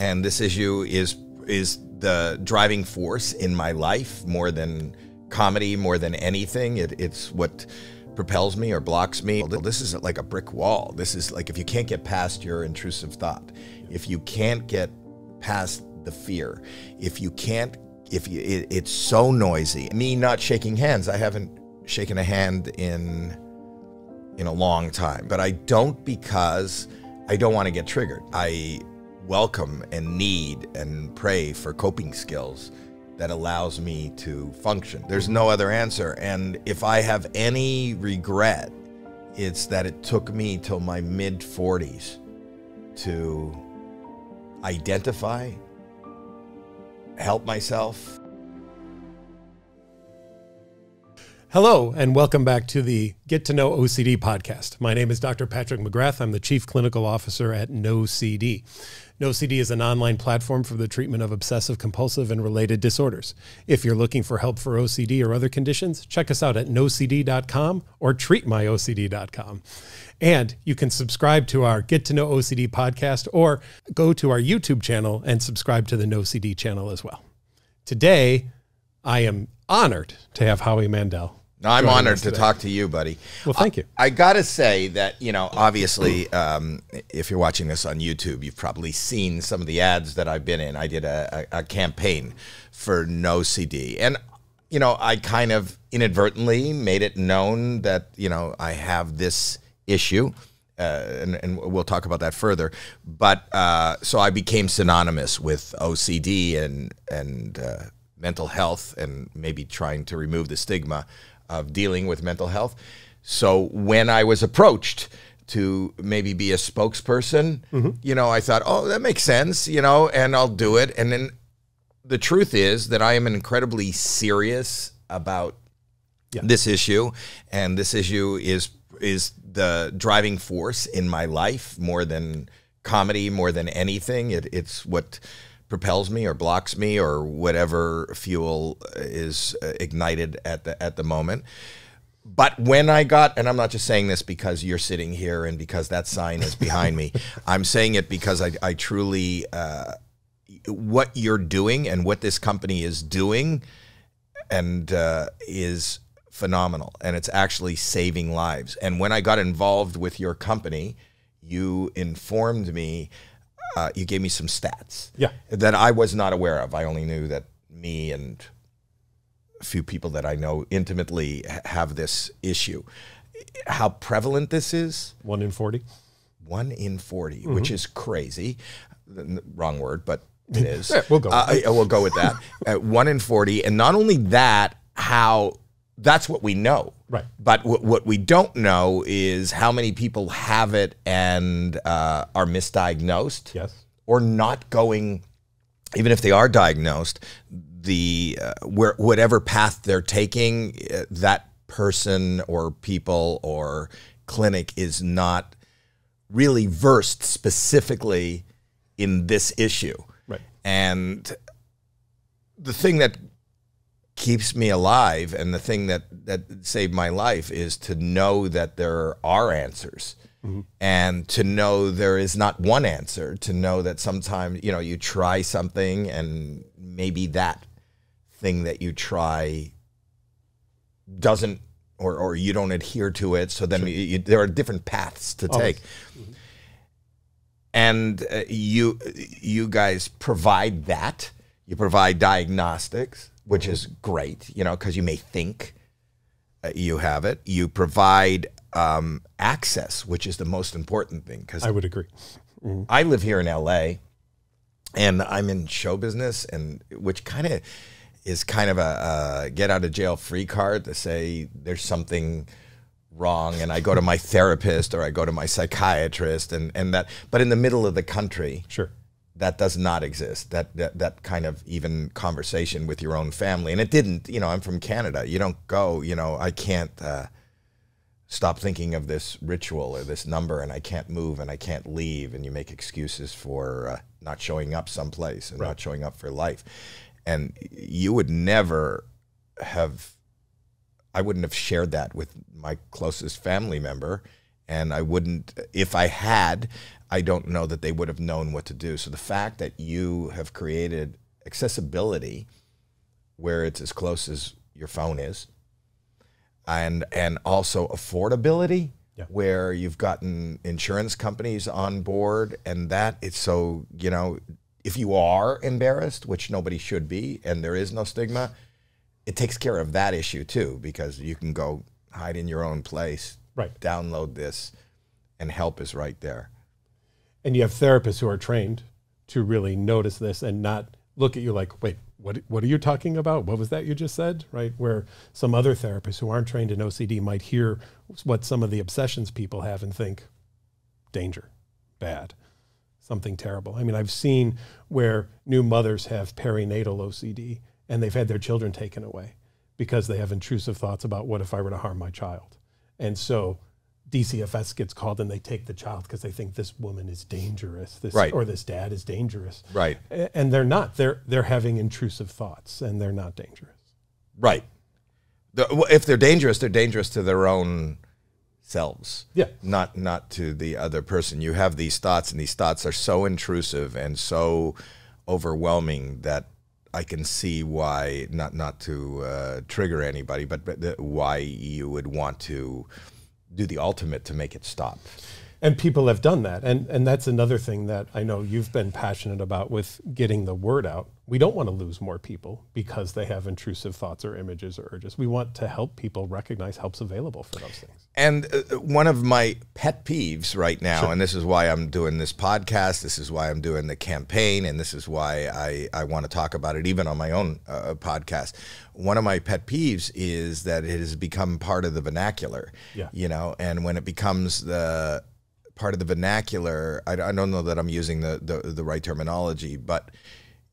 And this issue is the driving force in my life more than comedy, more than anything. It's what propels me or blocks me. This is like a brick wall. This is like if you can't get past your intrusive thought, if you can't get past the fear, if you can't, it's so noisy. Me not shaking hands. I haven't shaken a hand in a long time, but I don't because I don't want to get triggered. I welcome and need and pray for coping skills that allows me to function. There's no other answer. And if I have any regret, it's that it took me till my mid-40s to identify, help myself. Hello, and welcome back to the Get to Know OCD podcast. My name is Dr. Patrick McGrath. I'm the Chief Clinical Officer at NoCD. NoCD is an online platform for the treatment of obsessive compulsive and related disorders. If you're looking for help for OCD or other conditions, check us out at nocd.com or treatmyocd.com. And you can subscribe to our Get to Know OCD podcast or go to our YouTube channel and subscribe to the NoCD channel as well. Today, I am honored to have Howie Mandel. I'm honored to talk to you, buddy. Well, thank you. I got to say that, you know, obviously, if you're watching this on YouTube, you've probably seen some of the ads that I've been in. I did a campaign for NoCD. And, you know, I kind of inadvertently made it known that, you know, I have this issue. And we'll talk about that further. But so I became synonymous with OCD and mental health and maybe trying to remove the stigma of dealing with mental health. So when I was approached to maybe be a spokesperson, you know, I thought, oh, that makes sense, you know, and I'll do it. And then the truth is that I am incredibly serious about this issue. And this issue is the driving force in my life more than comedy, more than anything. It's what propels me or blocks me or whatever fuel is ignited at the moment. But when I got, and I'm not just saying this because you're sitting here and because that sign is behind me, I'm saying it because I truly, what you're doing and what this company is doing and is phenomenal. And it's actually saving lives. And when I got involved with your company, you informed me. You gave me some stats that I was not aware of. I only knew that me and a few people that I know intimately have this issue. How prevalent this is? 1 in 40. 1 in 40, which is crazy. Wrong word, but it is. Yeah, we'll go. We'll go with that. 1 in 40, and not only that, how that's what we know. Right. But what we don't know is how many people have it and are misdiagnosed or not going, even if they are diagnosed, the whatever path they're taking, that person or people or clinic is not really versed specifically in this issue. Right. And the thing that keeps me alive and the thing that saved my life is to know that there are answers and to know there is not one answer, to know that sometimes, you know, you try something and maybe that thing that you try doesn't, or you don't adhere to it. So then there are different paths to take. And you guys provide that. You provide diagnostics, which is great, you know, because you may think you have it. You provide access, which is the most important thing. Because I would agree. I live here in LA, and I'm in show business, and which kind of is kind of a get out of jail free card to say there's something wrong, and I go to my therapist or I go to my psychiatrist, and that. But in the middle of the country, that does not exist, that kind of even conversation with your own family. And it didn't, you know, I'm from Canada. You don't go, you know, I can't stop thinking of this ritual or this number, and I can't move and I can't leave. And you make excuses for not showing up someplace and not showing up for life. And you would never have, I wouldn't have shared that with my closest family member. And I wouldn't, if I had, I don't know that they would have known what to do. So the fact that you have created accessibility where it's as close as your phone is, and also affordability, yeah, where you've gotten insurance companies on board, and that it's so, you know, if you are embarrassed, which nobody should be, and there is no stigma, it takes care of that issue too, because you can go hide in your own place, right, download this, and help is right there. And you have therapists who are trained to really notice this and not look at you like, wait, what are you talking about? What was that you just said, right? Where some other therapists who aren't trained in OCD might hear what some of the obsessions people have and think, danger, bad, something terrible. I mean, I've seen where new mothers have perinatal OCD and they've had their children taken away because they have intrusive thoughts about what if I were to harm my child. And so DCFS gets called and they take the child because they think this woman is dangerous, this, right, or this dad is dangerous. Right. And they're not. They're having intrusive thoughts and they're not dangerous. Right. If they're dangerous to their own selves. Yeah. Not to the other person. You have these thoughts, and these thoughts are so intrusive and so overwhelming that I can see why, not to trigger anybody, but why you would want to do the ultimate to make it stop. And people have done that. And that's another thing that I know you've been passionate about with getting the word out. We don't want to lose more people because they have intrusive thoughts or images or urges. We want to help people recognize help's available for those things. And one of my pet peeves right now, sure, and this is why I'm doing this podcast, this is why I'm doing the campaign, and this is why I want to talk about it even on my own podcast. One of my pet peeves is that it has become part of the vernacular, yeah, you know, and when it becomes the part of the vernacular, I don't know that I'm using the right terminology, but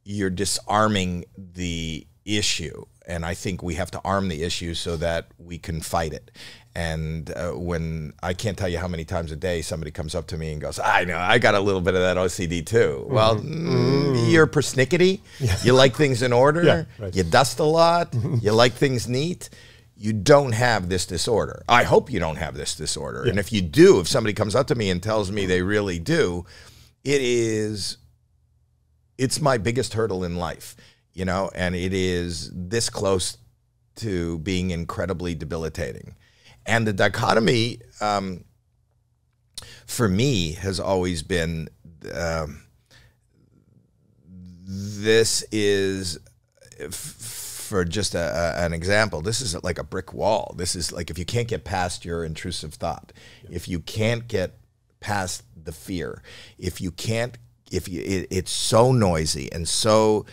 you're disarming the issue. And I think we have to arm the issue so that we can fight it. And when, I can't tell you how many times a day somebody comes up to me and goes, I know, I got a little bit of that OCD too. Mm-hmm. Well, you're persnickety. Yeah. You like things in order. Yeah, right. You dust a lot. Mm-hmm. You like things neat. You don't have this disorder. I hope you don't have this disorder. Yeah. And if you do, if somebody comes up to me and tells me they really do, it is, it's my biggest hurdle in life, you know, and it is this close to being incredibly debilitating. And the dichotomy for me has always been this is, for just an example, this is like a brick wall. This is like if you can't get past your intrusive thought, yeah, if you can't get past the fear, if you can't, it's so noisy and so,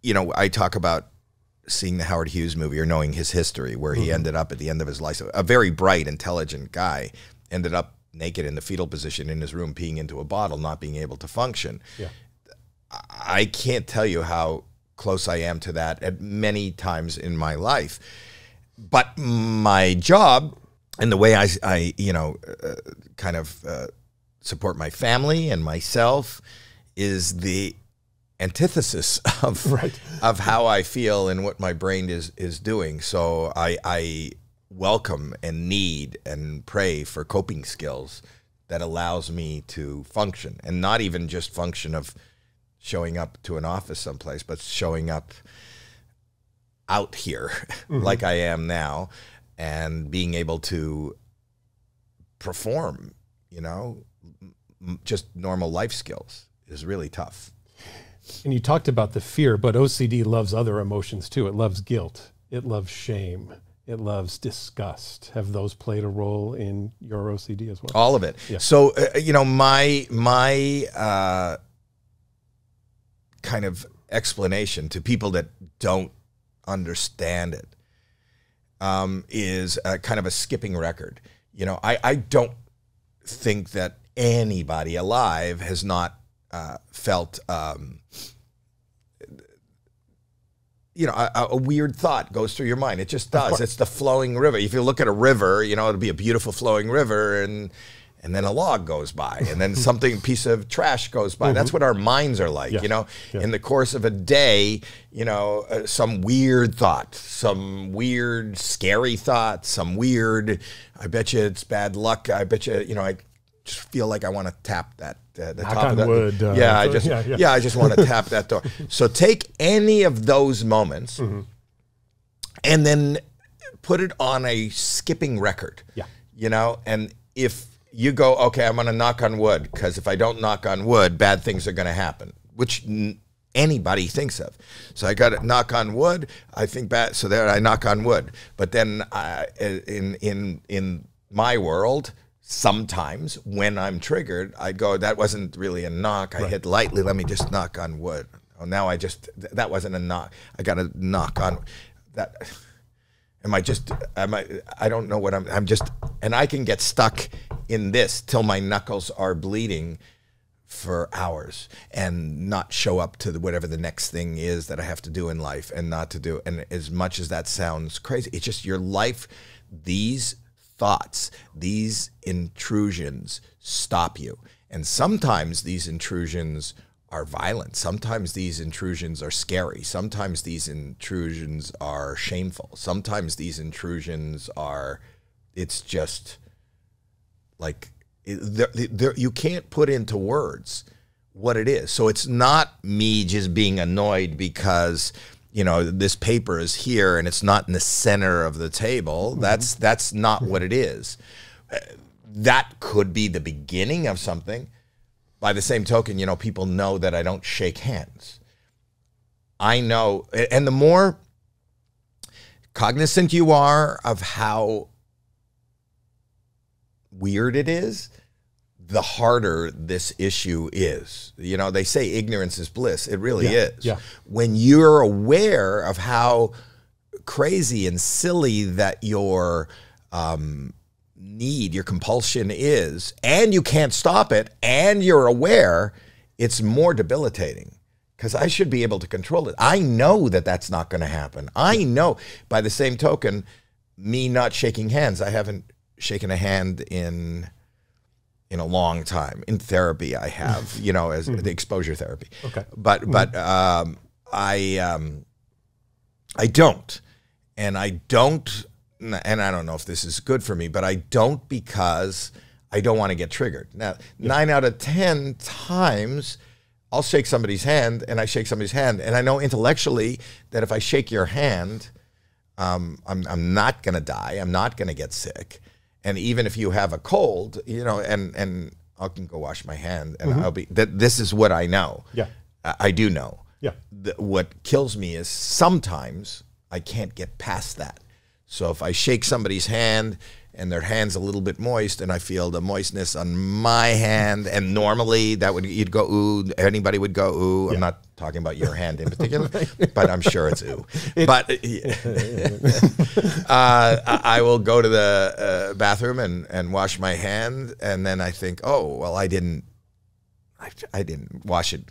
you know, I talk about seeing the Howard Hughes movie or knowing his history where he ended up at the end of his life, a very bright, intelligent guy ended up naked in the fetal position in his room, peeing into a bottle, not being able to function. Yeah. I can't tell you how close I am to that at many times in my life, but my job and the way I you know, kind of, support my family and myself is the antithesis of, right, of how I feel and what my brain is doing. So I welcome and need and pray for coping skills that allows me to function, and not even just function of showing up to an office someplace, but showing up out here, mm-hmm, like I am now, and being able to perform, you know, just normal life skills is really tough. And you talked about the fear, but OCD loves other emotions too. It loves guilt. It loves shame. It loves disgust. Have those played a role in your OCD as well? All of it. Yeah. So, you know, my kind of explanation to people that don't understand it is kind of a skipping record. You know, I don't think that anybody alive has not felt, you know, a weird thought goes through your mind. It just does. It's the flowing river. If you look at a river, you know, it'll be a beautiful flowing river, and then a log goes by, and then something, piece of trash goes by. Mm-hmm. That's what our minds are like, you know? In the course of a day, you know, some weird thought, some weird scary thought, some weird, I bet you it's bad luck, I bet you, you know, I just feel like I want to tap that, the top of that. I just want to tap that door. So take any of those moments and then put it on a skipping record, you know, and if you go, okay, I'm going to knock on wood, because if I don't knock on wood, bad things are going to happen, which anybody thinks of. So I got to knock on wood. I think bad. So there I knock on wood. But then in my world, sometimes when I'm triggered, I go, that wasn't really a knock. I hit lightly. Let me just knock on wood. Oh, now I just, that wasn't a knock. I got to knock on that. Am I just, I don't know what I'm just, and I can get stuck in this till my knuckles are bleeding for hours and not show up to the, whatever the next thing is that I have to do in life and not to do. And as much as that sounds crazy, it's just your life, these thoughts, these intrusions stop you. And sometimes these intrusions are violent. Sometimes these intrusions are scary. Sometimes these intrusions are shameful. Sometimes these intrusions are, it's just like, you can't put into words what it is. So it's not me just being annoyed because, you know, this paper is here and it's not in the center of the table. That's not what it is. That could be the beginning of something. By the same token, you know, people know that I don't shake hands. I know, and the more cognizant you are of how weird it is, the harder this issue is. You know, they say ignorance is bliss. It really is. Yeah. When you're aware of how crazy and silly that your need, your compulsion is, and you can't stop it, and you're aware, it's more debilitating, because I should be able to control it. I know that that's not going to happen. I know. By the same token, me not shaking hands, I haven't shaken a hand in a long time. In therapy, I have, you know, as the exposure therapy. Okay. But I don't, and I don't. And I don't know if this is good for me, but I don't, because I don't want to get triggered. Now, 9 out of 10 times I'll shake somebody's hand, and I shake somebody's hand. And I know intellectually that if I shake your hand, I'm not going to die. I'm not going to get sick. And even if you have a cold, you know, and I can go wash my hand, and I'll be, this is what I know. Yeah. I do know. Yeah. What kills me is sometimes I can't get past that. So if I shake somebody's hand and their hand's a little bit moist, and I feel the moistness on my hand, and normally that would, you'd go, ooh, anybody would go, ooh. I'm not talking about your hand in particular, but I'm sure it's ooh. But I will go to the bathroom and wash my hand, and then I think, oh, well, I didn't wash it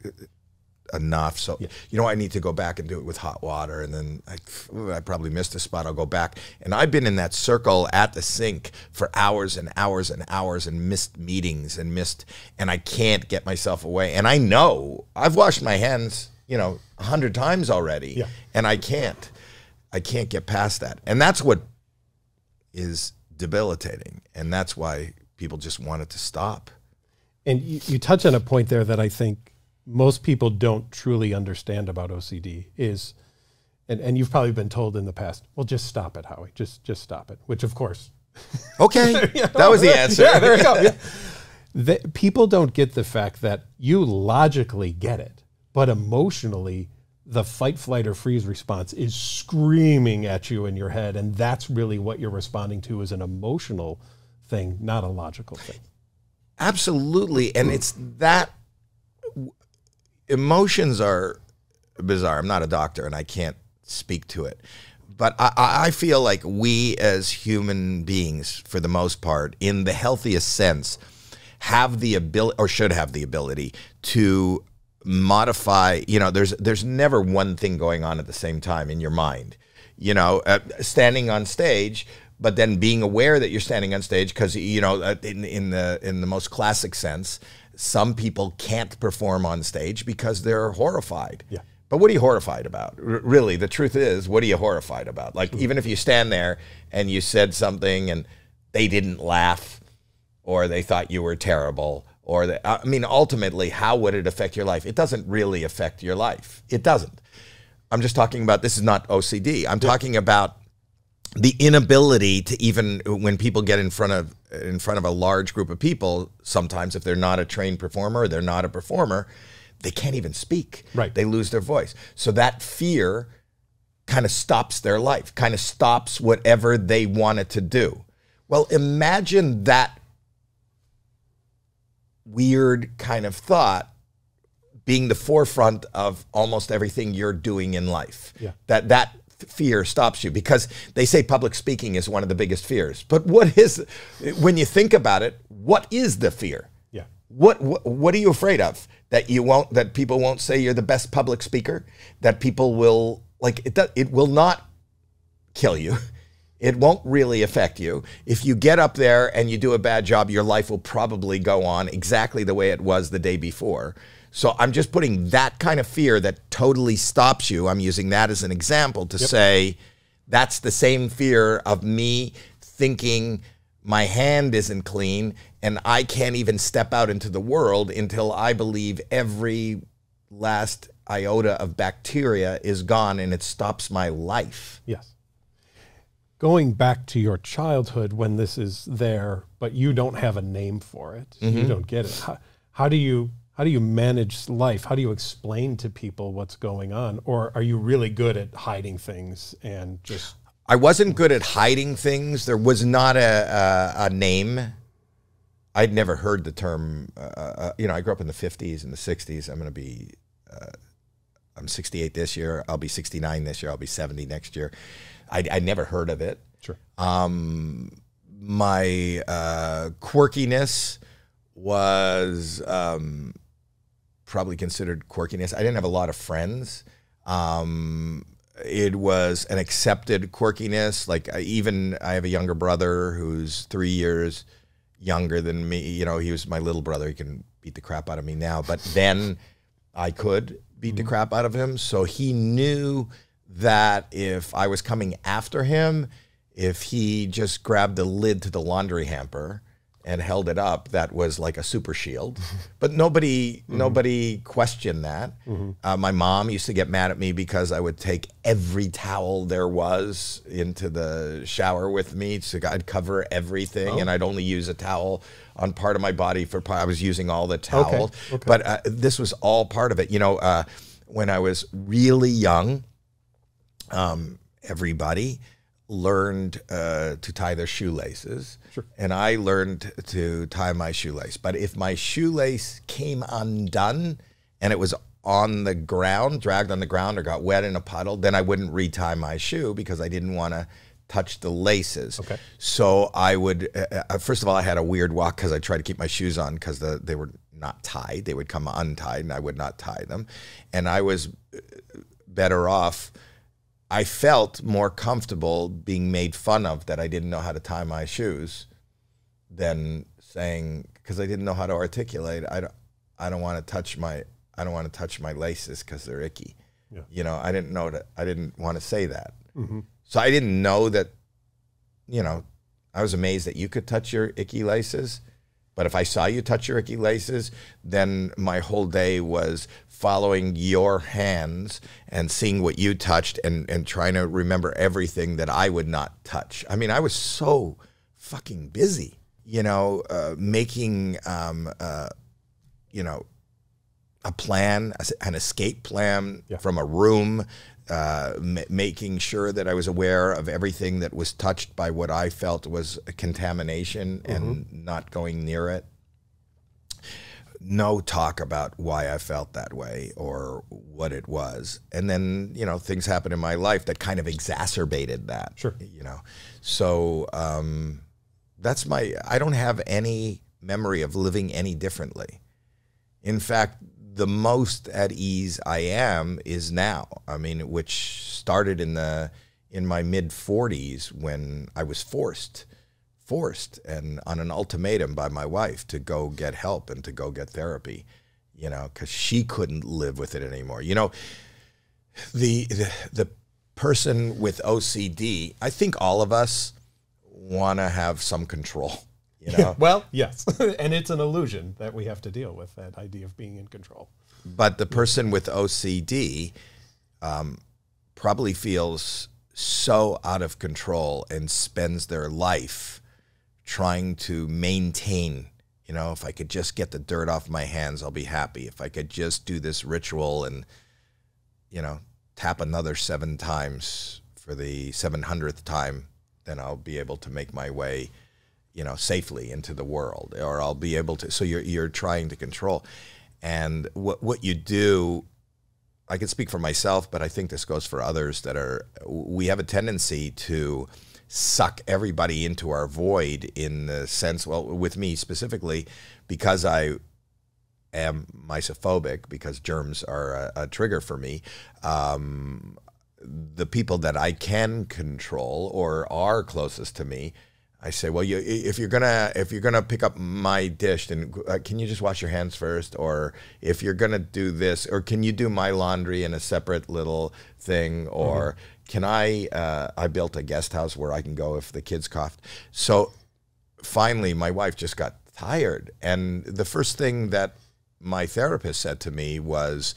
enough, so you know, I need to go back and do it with hot water, and then I probably missed a spot. I'll go back, and I've been in that circle at the sink for hours and hours and hours, and missed meetings, and missed, and I can't get myself away. And I know I've washed my hands, you know, 100 times already, and I can't get past that, and that's what is debilitating, and that's why people just want it to stop. And you touch on a point there that I think most people don't truly understand about OCD is, and you've probably been told in the past, well, just stop it, Howie, just stop it, which of course. Okay, you know, that was the answer. Yeah, there you go. Yeah. People don't get the fact that you logically get it, but emotionally, the fight, flight, or freeze response is screaming at you in your head, and that's really what you're responding to, is an emotional thing, not a logical thing. Absolutely, and it's that. Emotions are bizarre. I'm not a doctor, and I can't speak to it. But I feel like we as human beings, for the most part, in the healthiest sense, have the ability, or should have the ability, to modify. You know, there's never one thing going on at the same time in your mind. You know, standing on stage, but then being aware that you're standing on stage, because, you know, in the most classic sense, some people can't perform on stage because they're horrified. Yeah. But what are you horrified about? Really, the truth is, what are you horrified about? Like, even if you stand there and you said something and they didn't laugh, or they thought you were terrible, or they, I mean, ultimately, how would it affect your life? It doesn't really affect your life. It doesn't. I'm just talking about, this is not OCD. I'm talking about the inability to, even when people get in front of a large group of people, sometimes if they're not a trained performer, or they're not a performer, they can't even speak. Right. They lose their voice. So that fear kind of stops their life, kind of stops whatever they wanted to do. Well, imagine that weird kind of thought being the forefront of almost everything you're doing in life. Yeah. That fear stops you, because they say public speaking is one of the biggest fears. But what is, when you think about it, what is the fear? Yeah. What are you afraid of? That people won't say you're the best public speaker, that people will, like, it will not kill you. It won't really affect you. If you get up there and you do a bad job, your life will probably go on exactly the way it was the day before. So I'm just putting that kind of fear that totally stops you, I'm using that as an example to say, that's the same fear of me thinking my hand isn't clean and I can't even step out into the world until I believe every last iota of bacteria is gone and it stops my life. Yes. Going back to your childhood when this is there, but you don't have a name for it. Mm-hmm. You don't get it. How do you manage life? How do you explain to people what's going on? Or are you really good at hiding things and just... I wasn't good at hiding things. There was not a name. I'd never heard the term, you know, I grew up in the 50s and the 60s. I'm going to be, I'm 68 this year. I'll be 69 this year. I'll be 70 next year. I never heard of it. Sure. My quirkiness was probably considered quirkiness. I didn't have a lot of friends. It was an accepted quirkiness. Like, I have a younger brother who's 3 years younger than me. You know, he was my little brother. He can beat the crap out of me now, but then I could beat the crap out of him. So he knew that if I was coming after him, if he just grabbed the lid to the laundry hamper and held it up, that was like a super shield. But nobody questioned that. My mom used to get mad at me because I would take every towel there was into the shower with me. So I'd cover everything, and I'd only use a towel on part of my body for part. I was using all the towels, but this was all part of it. You know, when I was really young, everybody learned to tie their shoelaces. Sure. And I learned to tie my shoelace. But if my shoelace came undone and it was on the ground, dragged on the ground, or got wet in a puddle, then I wouldn't retie my shoe because I didn't want to touch the laces. Okay. So I would, first of all, I had a weird walk because I tried to keep my shoes on because they were not tied. They would come untied and I would not tie them. And I was better off. I felt more comfortable being made fun of that I didn't know how to tie my shoes than saying, because I didn't know how to articulate, I don't want to touch my, I don't want to touch my laces because they're icky. Yeah. You know, I didn't know that, I didn't want to say that. So I didn't know that, you know, I was amazed that you could touch your icky laces. But if I saw you touch your icky laces, then my whole day was following your hands and seeing what you touched and trying to remember everything that I would not touch. I mean, I was so fucking busy, you know, making, you know, a plan, an escape plan from a room, making sure that I was aware of everything that was touched by what I felt was a contamination and not going near it. No talk about why I felt that way or what it was. And then, you know, things happened in my life that kind of exacerbated that. Sure. You know, so that's my, I don't have any memory of living any differently. In fact, the most at ease I am is now. I mean, which started in the in my mid-40s when I was forced and on an ultimatum by my wife to go get help and to go get therapy, you know, because she couldn't live with it anymore. You know, the person with OCD, I think all of us want to have some control, you know? Well, yes. And it's an illusion that we have to deal with, that idea of being in control. But the person with OCD probably feels so out of control and spends their life trying to maintain, you know, if I could just get the dirt off my hands, I'll be happy. If I could just do this ritual and, you know, tap another 7 times for the 700th time, then I'll be able to make my way, you know, safely into the world, or I'll be able to. So you're trying to control. And what you do, I can speak for myself, but I think this goes for others that are, we have a tendency to suck everybody into our void in the sense, well, with me specifically, because I am mysophobic, because germs are a trigger for me, the people that I can control or are closest to me, I say, well, if you're gonna pick up my dish, then can you just wash your hands first? Or if you're gonna do this, or can you do my laundry in a separate little thing? Or can I built a guest house where I can go if the kids coughed. So finally, my wife just got tired, and the first thing that my therapist said to me was,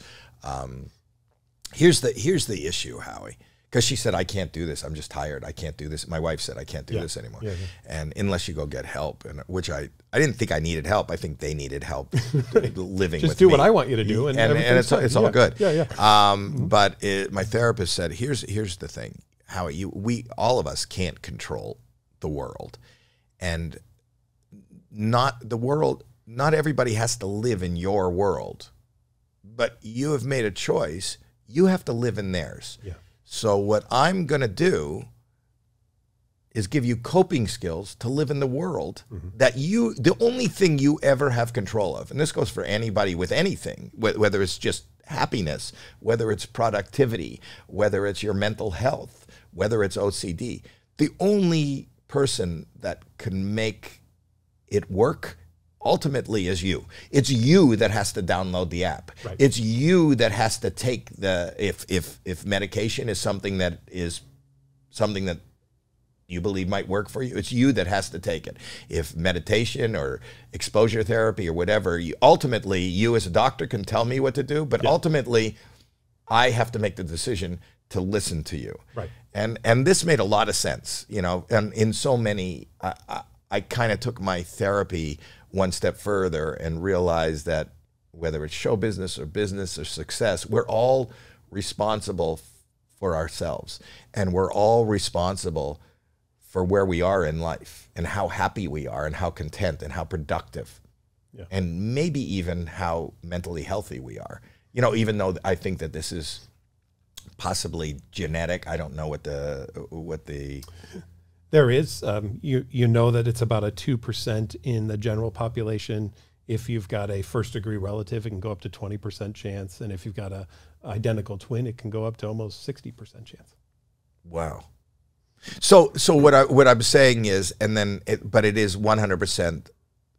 "Here's the issue, Howie." Because she said, I can't do this. I'm just tired. I can't do this. My wife said, I can't do this anymore. Yeah, yeah. And unless you go get help, and which I didn't think I needed help. I think they needed help living just with do me. What I want you to do. And it's all good. Yeah, yeah. But my therapist said, here's the thing, Howie, all of us can't control the world. And not everybody has to live in your world. But you have made a choice. You have to live in theirs. Yeah. So what I'm going to do is give you coping skills to live in the world that the only thing you ever have control of, and this goes for anybody with anything, whether it's just happiness, whether it's productivity, whether it's your mental health, whether it's OCD, the only person that can make it work ultimately is you. It's you that has to download the app. Right. It's you that has to take the, if medication is something that you believe might work for you, it's you that has to take it. If meditation or exposure therapy or whatever, ultimately you as a doctor can tell me what to do, but ultimately I have to make the decision to listen to you. Right. And this made a lot of sense, you know, and in so many, I kind of took my therapy one step further and realized that whether it's show business or success, we're all responsible for ourselves, and we're all responsible for where we are in life and how happy we are and how content and how productive and maybe even how mentally healthy we are. You know, even though I think that this is possibly genetic, I don't know what the there is, you know that it's about a 2% in the general population. If you've got a first-degree relative, it can go up to 20% chance. And if you've got an identical twin, it can go up to almost 60% chance. Wow. So what I'm saying is, but it is 100%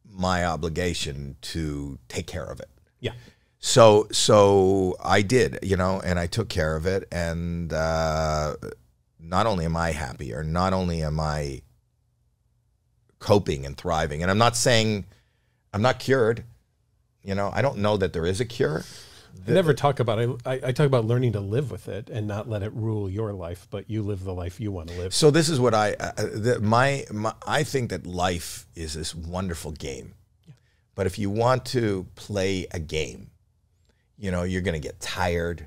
my obligation to take care of it. Yeah. So I did, you know, and I took care of it, and not only am I happier, not only am I coping and thriving, and I'm not saying I'm not cured, you know, I don't know that there is a cure. I never talk about it. I talk about learning to live with it and not let it rule your life, but you live the life you want to live. So this is what I think that life is this wonderful game, but if you want to play a game, you know, you're going to get tired.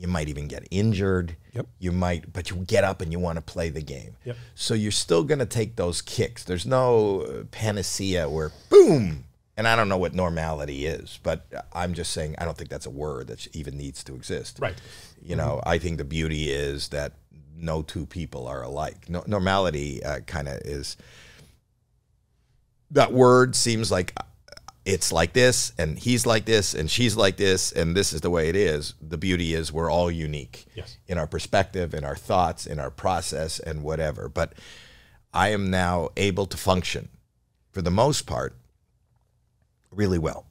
You might even get injured. Yep. But you get up and you want to play the game. Yep. So you're still going to take those kicks. There's no panacea where boom. And I don't know what normality is, but I'm just saying I don't think that's a word that even needs to exist. Right. You know, I think the beauty is that no two people are alike. No, normality kind of is, that word seems like it's like this, and he's like this, and she's like this, and this is the way it is. The beauty is we're all unique in our perspective, in our thoughts, in our process, and whatever. But I am now able to function, for the most part, really well.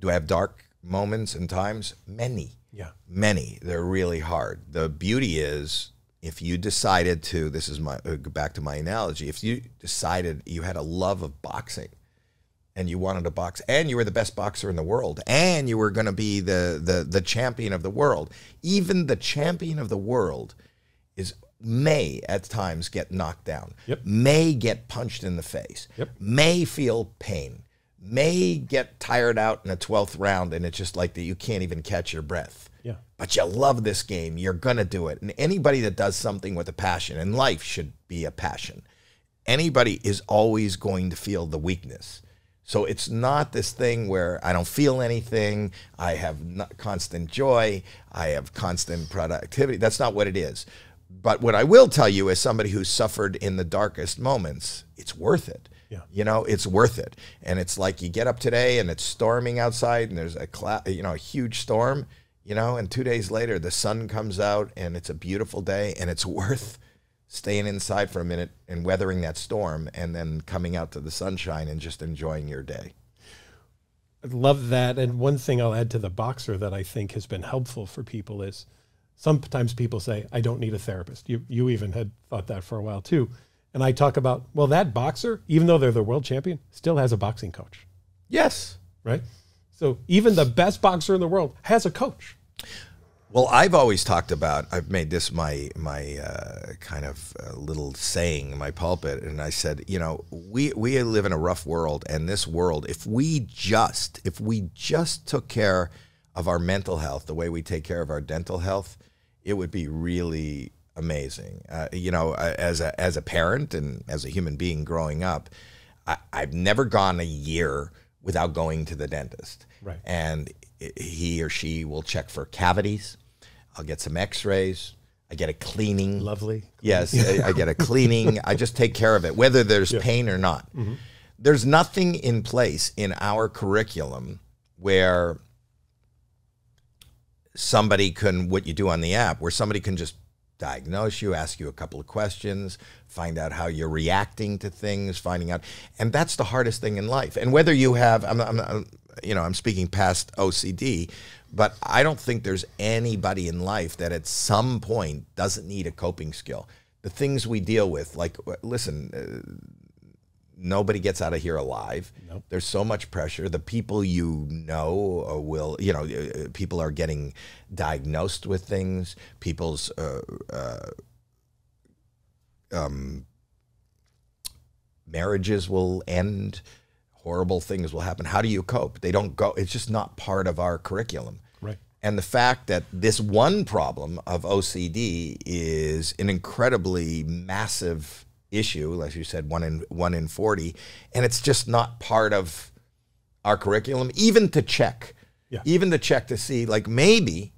Do I have dark moments and times? Many. Yeah. Many. They're really hard. The beauty is, if you decided to, this is my, go back to my analogy, if you decided you had a love of boxing and you wanted to box and you were the best boxer in the world and you were going to be the champion of the world, even the champion of the world may at times get knocked down, may get punched in the face, may feel pain, may get tired out in a 12th round, and it's just like that you can't even catch your breath. Yeah. But you love this game. You're going to do it. And anybody that does something with a passion, and life should be a passion, anybody is always going to feel the weakness. So it's not this thing where I don't feel anything. I have constant joy. I have constant productivity. That's not what it is. But what I will tell you, as somebody who suffered in the darkest moments, it's worth it. Yeah. You know, it's worth it. And it's like you get up today and it's storming outside and there's a a huge storm, you know, and 2 days later the sun comes out and it's a beautiful day, and it's worth staying inside for a minute and weathering that storm and then coming out to the sunshine and just enjoying your day. I love that. And one thing I'll add to the boxer that I think has been helpful for people is sometimes people say, I don't need a therapist. You even had thought that for a while too. And I talk about, well, that boxer, even though they're the world champion, still has a boxing coach. Yes. Right? So even the best boxer in the world has a coach. Well, I've always talked about, I've made this my kind of little saying in my pulpit, and I said, you know, we live in a rough world, and this world, if we just took care of our mental health the way we take care of our dental health, it would be really amazing. You know, as a parent and as a human being growing up, I've never gone a year without going to the dentist. Right. And he or she will check for cavities. I'll get some x-rays. I get a cleaning. Lovely. Yes, I get a cleaning. I just take care of it, whether there's pain or not. Mm-hmm. There's nothing in place in our curriculum where somebody can, what you do on the app, where somebody can just diagnose you, ask you a couple of questions, find out how you're reacting to things, finding out. And that's the hardest thing in life. And whether you have, you know, I'm speaking past OCD, but I don't think there's anybody in life that at some point doesn't need a coping skill. The things we deal with, like, listen, nobody gets out of here alive. Nope. There's so much pressure. The people you know will, you know, people are getting diagnosed with things. People's marriages will end. Horrible things will happen. How do you cope? They don't go. It's just not part of our curriculum. Right. And the fact that this one problem of OCD is an incredibly massive issue, as you said, one in 40, and it's just not part of our curriculum, even to check, even to check to see, like, maybe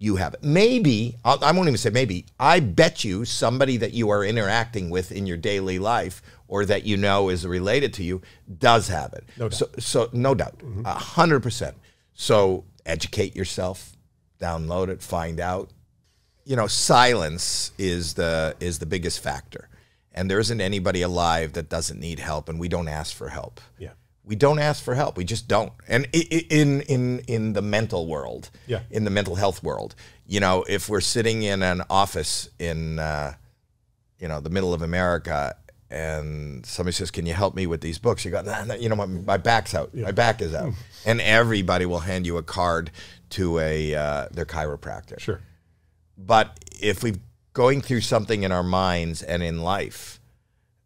you have it. Maybe, I won't even say maybe, I bet you somebody that you are interacting with in your daily life or that you know is related to you does have it. No doubt. So no doubt, 100%. So educate yourself, download it, find out. You know, silence is the biggest factor, and there isn't anybody alive that doesn't need help, and we don't ask for help. Yeah, we don't ask for help. We just don't. And in the mental world, in the mental health world, you know, if we're sitting in an office in, you know, the middle of America, and somebody says, "Can you help me with these books?" You go, nah, you know, my back's out. Yeah. My back is out, and everybody will hand you a card to a their chiropractor. Sure. But if we're going through something in our minds and in life,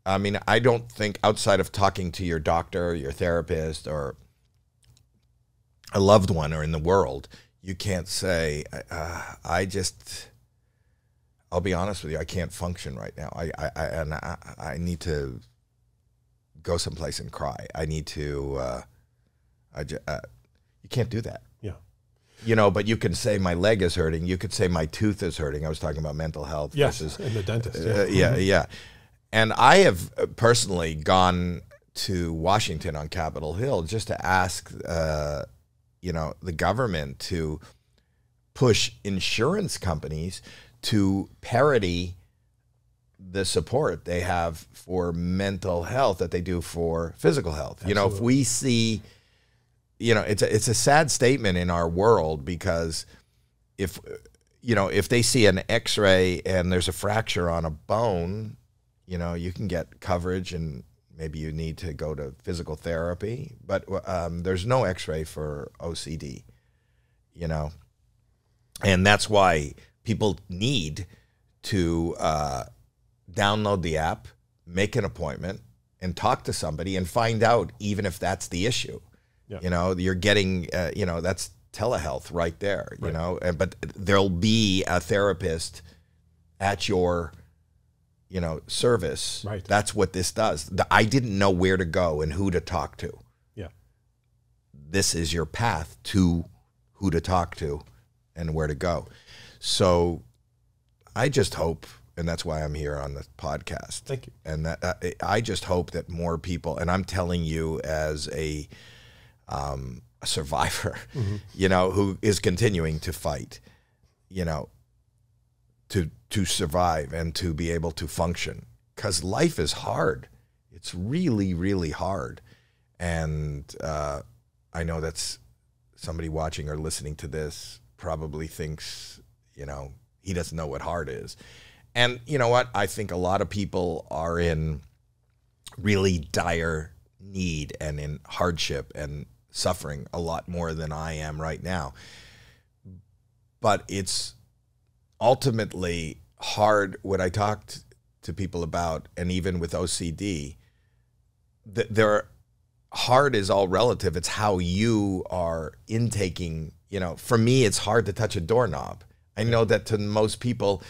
I mean, I don't think outside of talking to your doctor, or your therapist, or a loved one, or in the world, you can't say, I'll be honest with you, I can't function right now. I need to go someplace and cry. I need to, you can't do that. You know, but you can say my leg is hurting. You could say my tooth is hurting. I was talking about mental health. Yes, versus, and the dentist. Yeah, and I have personally gone to Washington on Capitol Hill just to ask, you know, the government to push insurance companies to parity the support they have for mental health that they do for physical health. Absolutely. You know, if we see, you know, it's a sad statement in our world, because if, you know, if they see an x-ray and there's a fracture on a bone, you know, you can get coverage and maybe you need to go to physical therapy, but there's no x-ray for OCD, you know? And that's why people need to download the app, make an appointment, and talk to somebody and find out, even if that's the issue. Yeah. You know, you're getting, you know, that's telehealth right there, right. You know, but there'll be a therapist at your, you know, service. Right. That's what this does. I didn't know where to go and who to talk to. Yeah. This is your path to who to talk to and where to go. So I just hope, and that's why I'm here on the podcast. Thank you. And that, I just hope that more people, and I'm telling you as a survivor, mm-hmm. you know, who is continuing to fight, you know, to survive and to be able to function, because life is hard. It's really, really hard. And I know that's somebody watching or listening to this probably thinks, you know, he doesn't know what hard is. And you know what? I think a lot of people are in really dire need and in hardship and suffering a lot more than I am right now. But it's ultimately hard. What I talked to people about, and even with OCD, they're hard is all relative. It's how you are intaking, you know, for me, it's hard to touch a doorknob. I know that to most people,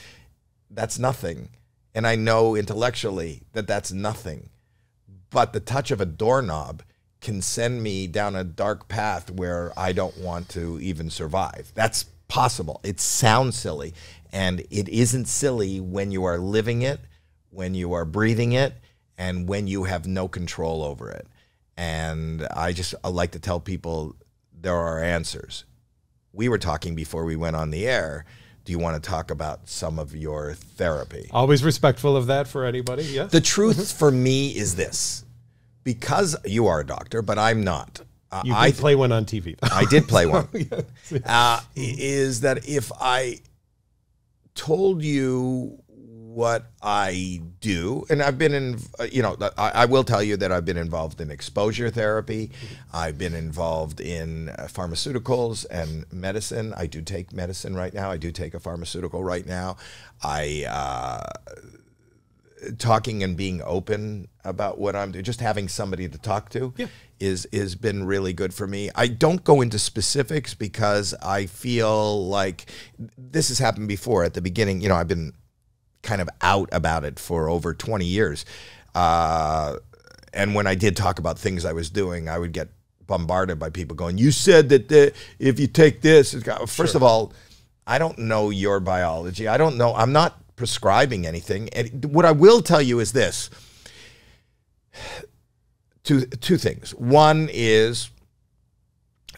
that's nothing. And I know intellectually that that's nothing. But the touch of a doorknob can send me down a dark path where I don't want to even survive. That's possible. It sounds silly. And it isn't silly when you are living it, when you are breathing it, and when you have no control over it. And I like to tell people there are answers. We were talking before we went on the air. Do you want to talk about some of your therapy? Always respectful of that for anybody, yeah. The truth for me is this. Because you are a doctor, but I'm not. You I play one on TV. I did play one. Is that if I told you what I do, and I've been in, you know, I will tell you that I've been involved in exposure therapy. I've been involved in pharmaceuticals and medicine. I do take medicine right now. I do take a pharmaceutical right now. Talking and being open about what I'm doing, just having somebody to talk to, yeah. Is been really good for me. I don't go into specifics because I feel like this has happened before at the beginning. You know, I've been kind of out about it for over 20 years. And when I did talk about things I was doing, I would get bombarded by people going, you said that if you take this, it's got, first of all, I don't know your biology. I don't know. I'm not prescribing anything. And what I will tell you is this, two things. One is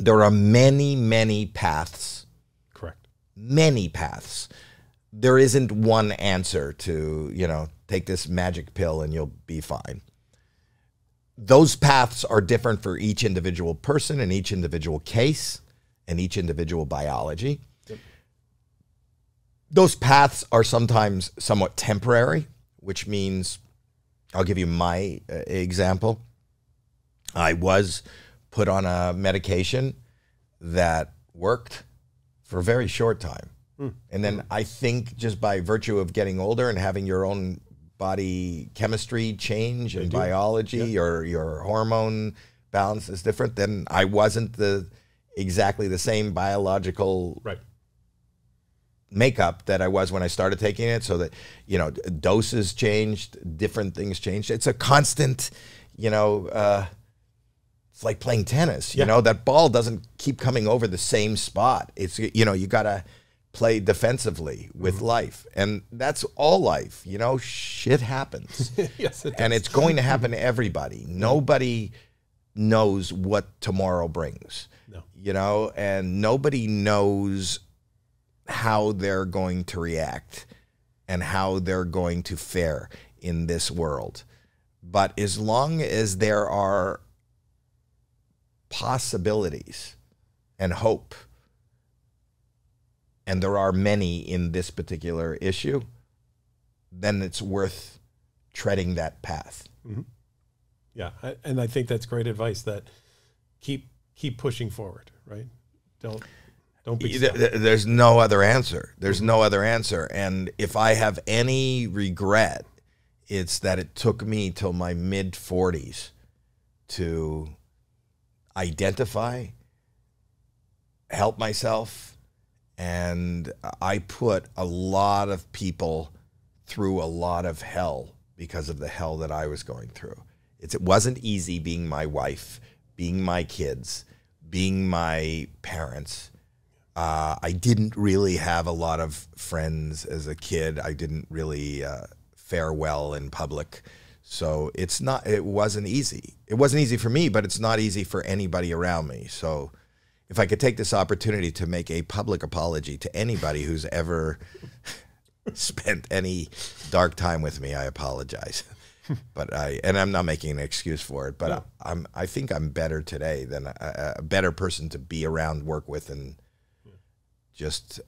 there are many, many paths. Correct. Many paths. There isn't one answer to, you know, take this magic pill and you'll be fine. Those paths are different for each individual person and each individual case and each individual biology. Yep. Those paths are sometimes somewhat temporary, which means, I'll give you my example. I was put on a medication that worked for a very short time. And then I think just by virtue of getting older and having your own body chemistry change and biology, yeah. or your hormone balance is different, then I wasn't exactly the same biological makeup that I was when I started taking it. So that, you know, doses changed, different things changed. It's a constant, you know, it's like playing tennis, you know, that ball doesn't keep coming over the same spot. It's, you know, you got to play defensively with life. And that's all life, you know, shit happens. Yes, it does. And it's going to happen to everybody. Nobody knows what tomorrow brings, you know, and nobody knows how they're going to react and how they're going to fare in this world. But as long as there are possibilities and hope, and there are many in this particular issue, then it's worth treading that path. Mm-hmm. Yeah, and I think that's great advice, that keep pushing forward, right? Don't be stuck. There's no other answer. There's no other answer. And if I have any regret, it's that it took me till my mid-40s to identify, help myself. And I put a lot of people through a lot of hell because of the hell that I was going through. It wasn't easy being my wife, being my kids, being my parents. I didn't really have a lot of friends as a kid. I didn't really fare well in public. So it's not, it wasn't easy. It wasn't easy for me, but it's not easy for anybody around me. So if I could take this opportunity to make a public apology to anybody who's ever spent any dark time with me, I apologize. But I'm not making an excuse for it, but no. I think I'm better today than a better person to be around, work with, and just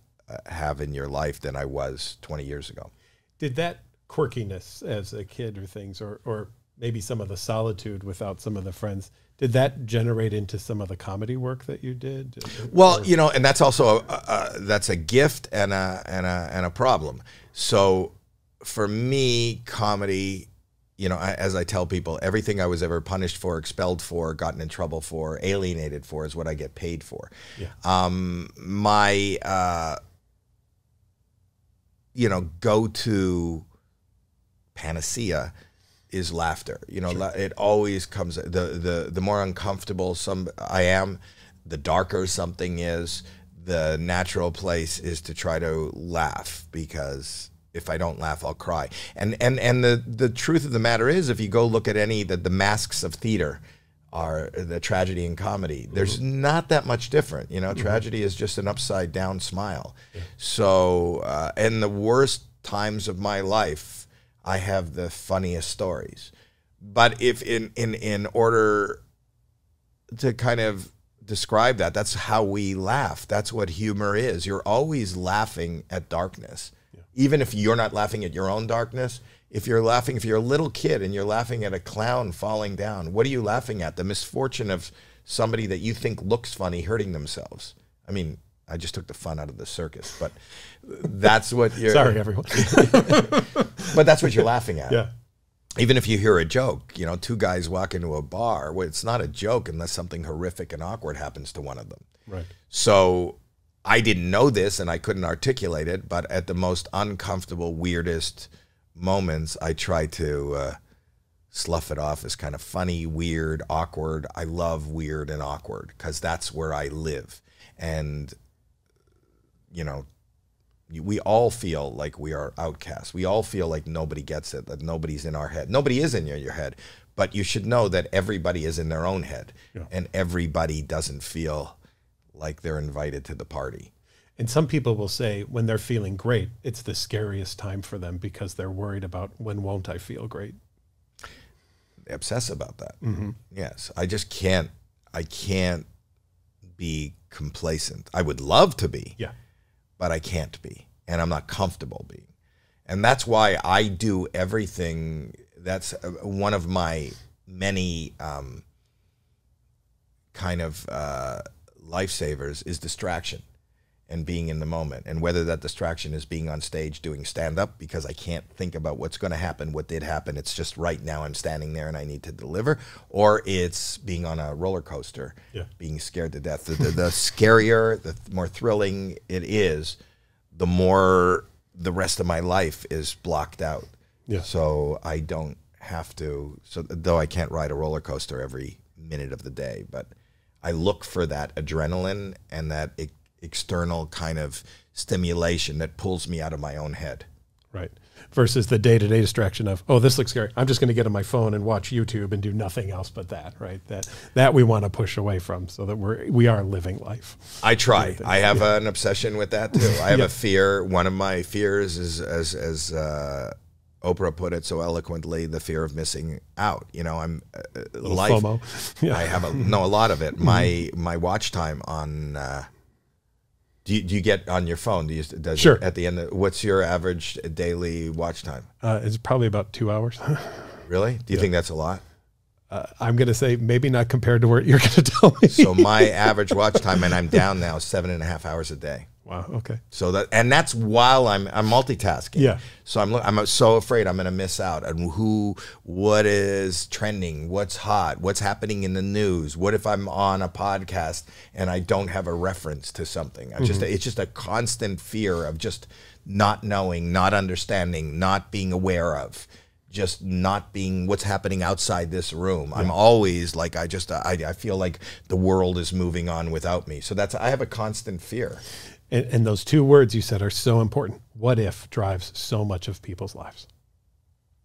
have in your life than I was 20 years ago. Did that quirkiness as a kid or things, or maybe some of the solitude without some of the friends, did that generate into some of the comedy work that you did? Well, you know, and that's also that's a gift and a problem. So for me, comedy, you know, as I tell people, everything I was ever punished for, expelled for, gotten in trouble for, alienated for is what I get paid for. Yeah. My, you know, go-to panacea is laughter. You know, sure. It always comes, the more uncomfortable I am, the darker something is, the natural place is to try to laugh, because if I don't laugh, I'll cry. And the truth of the matter is, if you go look at any, the masks of theater are the tragedy and comedy. Mm-hmm. There's not that much different, you know, mm-hmm. Tragedy is just an upside down smile. Yeah. So, in the worst times of my life, I have the funniest stories. But if in order to kind of describe that, that's how we laugh. That's what humor is. You're always laughing at darkness. Yeah. Even if you're not laughing at your own darkness, if you're a little kid and you're laughing at a clown falling down, what are you laughing at? The misfortune of somebody that you think looks funny hurting themselves. I mean, I just took the fun out of the circus, but that's what you're... Sorry, everyone. But that's what you're laughing at. Yeah. Even if you hear a joke, you know, two guys walk into a bar, well, it's not a joke unless something horrific and awkward happens to one of them. Right. So I didn't know this and I couldn't articulate it, but at the most uncomfortable, weirdest moments, I try to slough it off as kind of funny, weird, awkward. I love weird and awkward because that's where I live. And... you know, we all feel like we are outcasts. We all feel like nobody gets it, that nobody's in our head. Nobody is in your head, but you should know that everybody is in their own head, yeah. And everybody doesn't feel like they're invited to the party. And some people will say when they're feeling great, it's the scariest time for them because they're worried about, when won't I feel great? They obsess about that. Mm-hmm. Yes, I just can't, I can't be complacent. I would love to be. Yeah. But I can't be, and I'm not comfortable being. And that's why I do everything. That's one of my many kind of lifesavers is distraction and being in the moment. And whether that distraction is being on stage doing stand-up because I can't think about what's going to happen, what did happen. It's just right now I'm standing there and I need to deliver. Or it's being on a roller coaster, yeah. Being scared to death. The scarier, the more thrilling it is, the more the rest of my life is blocked out. Yeah. So I don't have to, so though I can't ride a roller coaster every minute of the day, but I look for that adrenaline and that external kind of stimulation that pulls me out of my own head. Right. Versus the day-to-day distraction of, oh, this looks scary. I'm just going to get on my phone and watch YouTube and do nothing else but that, right? That we want to push away from so that we are living life. I try. I have an obsession with that too. I have a fear. One of my fears is, as Oprah put it so eloquently, the fear of missing out. You know, I'm life. FOMO. Yeah. I have a lot of it. My watch time on. Do you get on your phone? Sure. At the end, what's your average daily watch time? It's probably about 2 hours. Really? Do you think that's a lot? I'm going to say maybe not compared to what you're going to tell me. So my average watch time, and I'm down now, 7.5 hours a day. Wow. Okay. So that, and that's while I'm multitasking. Yeah. So I'm so afraid I'm going to miss out on what is trending, what's hot, what's happening in the news. What if I'm on a podcast and I don't have a reference to something? It's just a constant fear of just not knowing, not understanding, not being aware of, just not being what's happening outside this room. Yeah. I'm always like, I feel like the world is moving on without me. So I have a constant fear. And those two words you said are so important. What if drives so much of people's lives?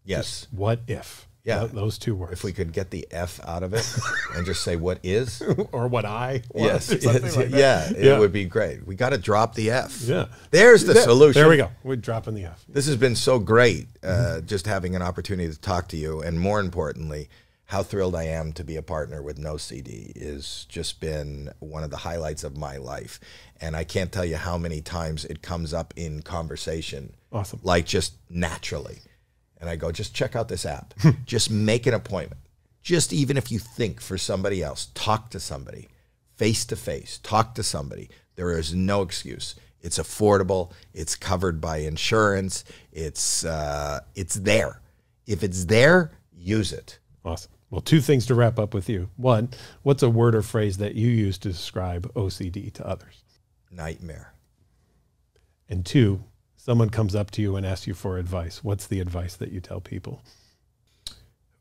Yes. Just what if? Yeah. Those two words. If we could get the F out of it and just say what is. Or what I want. Yes. Like yeah. It would be great. We got to drop the F. Yeah. There's the solution. There we go. We're dropping the F. This has been so great just having an opportunity to talk to you. And more importantly, how thrilled I am to be a partner with NoCD is just been one of the highlights of my life. And I can't tell you how many times it comes up in conversation. Awesome. Like just naturally. And I go, just check out this app. Just make an appointment. Just even if you think for somebody else, talk to somebody. Face to face, talk to somebody. There is no excuse. It's affordable. It's covered by insurance. It's there. If it's there, use it. Awesome. Well, two things to wrap up with you. One, what's a word or phrase that you use to describe OCD to others? Nightmare. And two, someone comes up to you and asks you for advice. What's the advice that you tell people?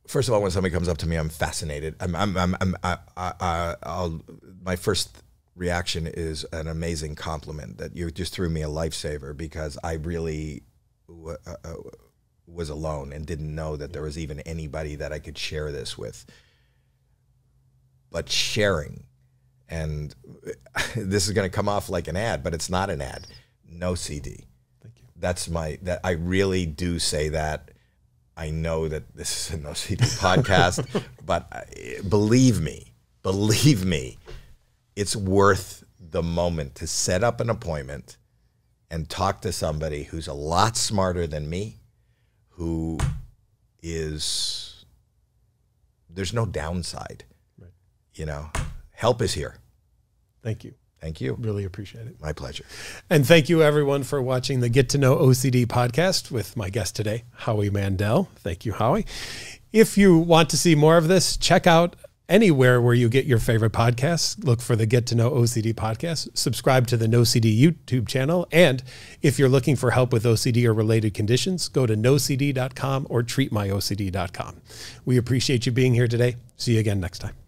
First of all, when somebody comes up to me, I'm fascinated. My first reaction is an amazing compliment that you just threw me a lifesaver because I really was alone and didn't know that there was even anybody that I could share this with. But sharing, and this is going to come off like an ad, but it's not an ad. NoCD. Thank you. That I really do say that. I know that this is a NoCD podcast, but believe me, it's worth the moment to set up an appointment and talk to somebody who's a lot smarter than me. Who is, there's no downside, right. You know, help is here. Thank you. Thank you. Really appreciate it. My pleasure. And thank you everyone for watching the Get to Know OCD podcast with my guest today, Howie Mandel. Thank you, Howie. If you want to see more of this, check out anywhere where you get your favorite podcasts. Look for the Get to Know OCD podcast. Subscribe to the NoCD YouTube channel. And if you're looking for help with OCD or related conditions, go to nocd.com or treatmyocd.com. We appreciate you being here today. See you again next time.